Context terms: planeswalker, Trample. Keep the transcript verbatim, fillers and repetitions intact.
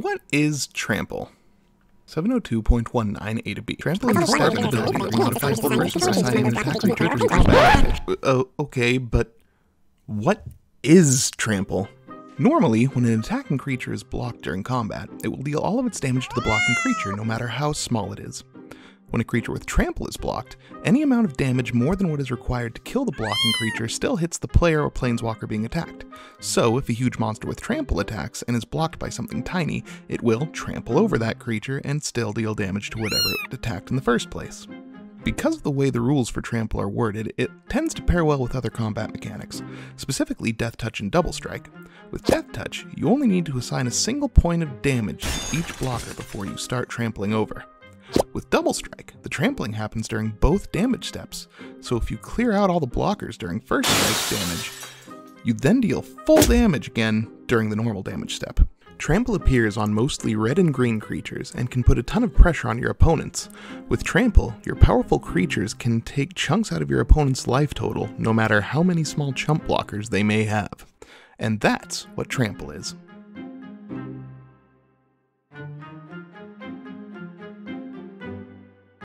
What is Trample? seven oh two point one nine A to B. Trample is a set of ability that modifies the rules for assigning an attack to traitors with advantage. Oh, okay, but what is Trample? Normally, when an attacking creature is blocked during combat, it will deal all of its damage to the blocking creature, no matter how small it is. When a creature with Trample is blocked, any amount of damage more than what is required to kill the blocking creature still hits the player or planeswalker being attacked. So, if a huge monster with Trample attacks and is blocked by something tiny, it will trample over that creature and still deal damage to whatever it attacked in the first place. Because of the way the rules for Trample are worded, it tends to pair well with other combat mechanics, specifically Death Touch and Double Strike. With Death Touch, you only need to assign a single point of damage to each blocker before you start trampling over. With Double Strike, the trampling happens during both damage steps, so if you clear out all the blockers during first strike damage, you then deal full damage again during the normal damage step. Trample appears on mostly red and green creatures and can put a ton of pressure on your opponents. With Trample, your powerful creatures can take chunks out of your opponent's life total, no matter how many small chump blockers they may have. And that's what Trample is.